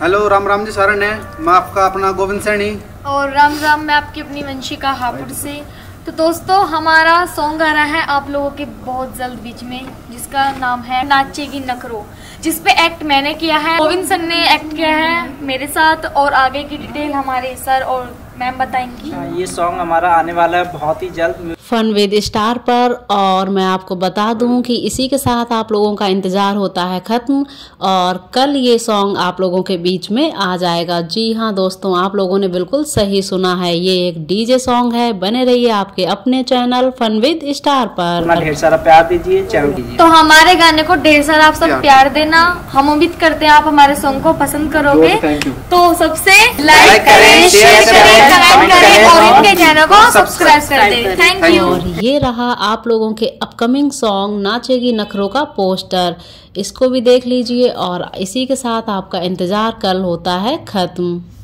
Hello Ram Ram ji Saran है, मैं आपका अपना गोविंद सैनी और राम राम मैं आपकी अपनी वंशिका हापुड़ से। तो दोस्तों हमारा सॉन्ग आ रहा है आप लोगों के बहुत जल्द बीच में, जिसका नाम है नाचेगी नखरो, जिसपे एक्ट मैंने किया है, गोविंद सर ने एक्ट किया है मेरे साथ और आगे की डिटेल हमारे सर और मैम बताएंगी। ये सॉन्ग हमारा आने वाला है बहुत ही जल्द फन विद स्टार पर। और मैं आपको बता दूं कि इसी के साथ आप लोगों का इंतजार होता है खत्म और कल ये सॉन्ग आप लोगों के बीच में आ जाएगा। जी हाँ दोस्तों, आप लोगों ने बिल्कुल सही सुना है, ये एक डीजे सॉन्ग है। बने रहिए आपके अपने चैनल फन विद स्टार पर, ढेर सारा प्यार दीजिए चैनल कीजिए। तो हमारे गाने को ढेर सारा आप सब प्यार देना, हम उम्मीद करते हैं आप हमारे सॉन्ग को पसंद करोगे। तो सबसे लाइक करें, शेयर करें, कमेंट करें और इनके चैनल को सब्सक्राइब कर दें। Thank you. और ये रहा आप लोगों के अपकमिंग सॉन्ग नाचेगी नखरो का पोस्टर, इसको भी देख लीजिए और इसी के साथ आपका इंतजार कल होता है खत्म।